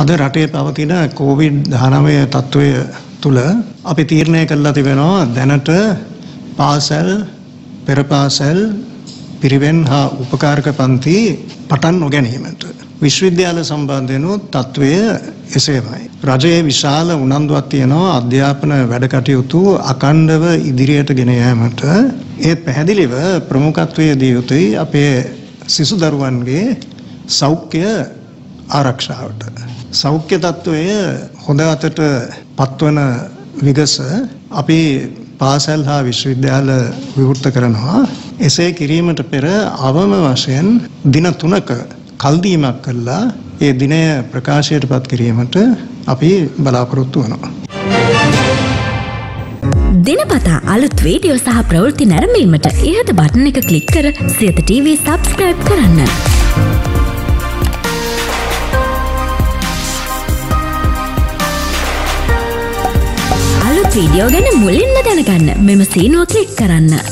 අද රටේ පවතින COVID-19 තත්ත්වය තුල අපි තීරණය කළා තිබෙනවා දැනට පාසල් පෙරපාසල් පිරිවෙන් හා උපකාරක පන්ති පටන් නොගැනීමට විශ්වවිද්‍යාල සම්බන්ධයෙන් තත්ත්වය එසේමයි. රජයේ විශාල උනන්දුවක් තියෙනවා අධ්‍යාපන වැඩකටයුතු අඛණ්ඩව ඉදිරියට ගෙන යාමට. ඒත් පැහැදිලිව ප්‍රමුඛත්වයේ දී යුතුයි අපේ සිසු දරුවන්ගේ සෞඛ්‍ය ආරක්ෂාවට. සෞඛ්‍ය තත්ත්වය හොඳ අතට පත්වන විගස අපි පාසල් හා විශ්වවිද්‍යාල විවෘත කරනවා. එසේ කිරීමට පෙර අවම වශයෙන් දින 3ක කල්දීමක් කළා. ඒ දිනය ප්‍රකාශයටපත් කිරීමට අපි බලාපොරොත්තු වෙනවා. දිනපතා අලුත් වීඩියෝ සහ ප්‍රවෘත්ති නැරඹීමට ඉහත බටන් එක ක්ලික් කර සියත TV subscribe කරන්න. वीडियो गन मुलिन में दान करना मेमसीनो क्लिक करना।